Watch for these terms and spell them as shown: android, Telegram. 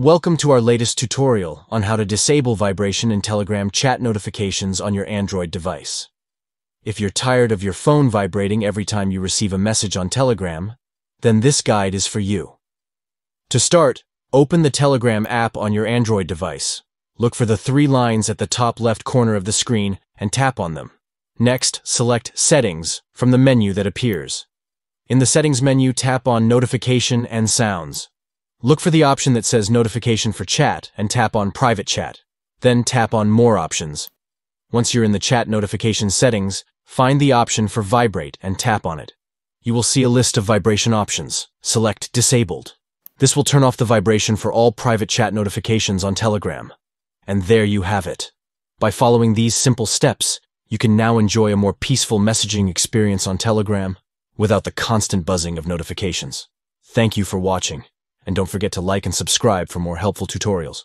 Welcome to our latest tutorial on how to disable vibration in Telegram chat notifications on your Android device. If you're tired of your phone vibrating every time you receive a message on Telegram, then this guide is for you. To start, open the Telegram app on your Android device. Look for the three lines at the top left corner of the screen and tap on them. Next, select Settings from the menu that appears. In the Settings menu, tap on Notification and Sounds. Look for the option that says Notification for Chat and tap on Private Chat. Then tap on More Options. Once you're in the chat notification settings, find the option for Vibrate and tap on it. You will see a list of vibration options. Select Disabled. This will turn off the vibration for all private chat notifications on Telegram. And there you have it. By following these simple steps, you can now enjoy a more peaceful messaging experience on Telegram without the constant buzzing of notifications. Thank you for watching. And don't forget to like and subscribe for more helpful tutorials.